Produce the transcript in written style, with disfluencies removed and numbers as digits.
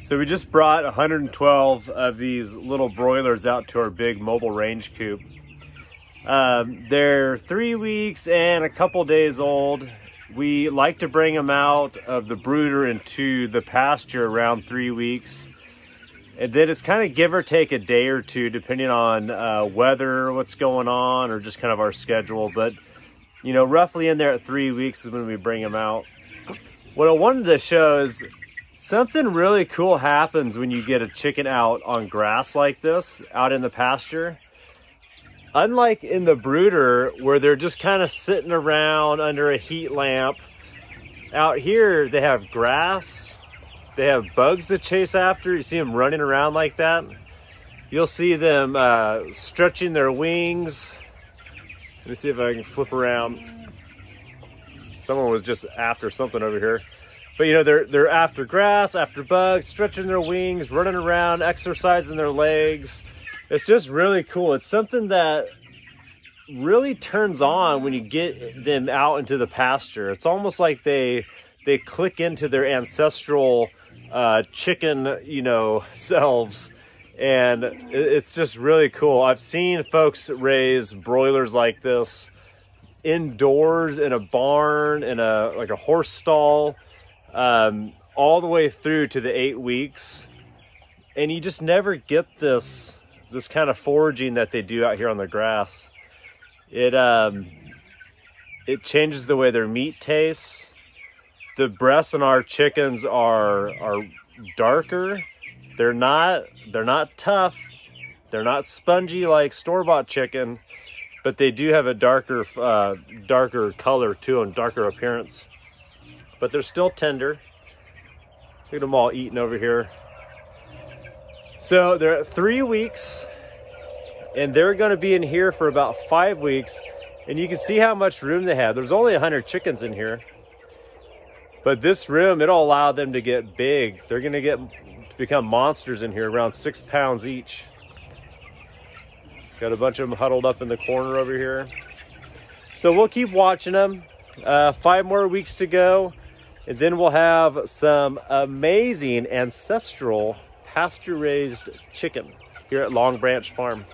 So we just brought 112 of these little broilers out to our big mobile range coop. They're 3 weeks and a couple days old. We like to bring them out of the brooder into the pasture around 3 weeks. And then it's kind of give or take a day or two, depending on weather, what's going on, or just kind of our schedule. But, you know, roughly in there at 3 weeks is when we bring them out. What I wanted to show is something really cool happens when you get a chicken out on grass like this, out in the pasture. Unlike in the brooder, where they're just kind of sitting around under a heat lamp, out here they have grass, they have bugs to chase after. You see them running around like that. You'll see them stretching their wings. Let me see if I can flip around. Someone was just after something over here. But you know, they're after grass, after bugs, stretching their wings, running around, exercising their legs. It's just really cool. It's something that really turns on when you get them out into the pasture. It's almost like they click into their ancestral chicken, you know, selves. And it's just really cool. I've seen folks raise broilers like this indoors in a barn, in a like a horse stall. All the way through to the 8 weeks, and you just never get this kind of foraging that they do out here on the grass. It changes the way their meat tastes. The breasts on our chickens are darker. They're not tough. They're not spongy like store-bought chicken, but they do have a darker color too, and darker appearance. But they're still tender. Look at them all eating over here. So they're at 3 weeks, and they're gonna be in here for about 5 weeks, and you can see how much room they have. There's only 100 chickens in here, but this room, it'll allow them to get big. They're gonna become monsters in here, around 6 pounds each. Got a bunch of them huddled up in the corner over here. So we'll keep watching them. 5 more weeks to go. And then we'll have some amazing ancestral pasture-raised chicken here at Long Branch Farm.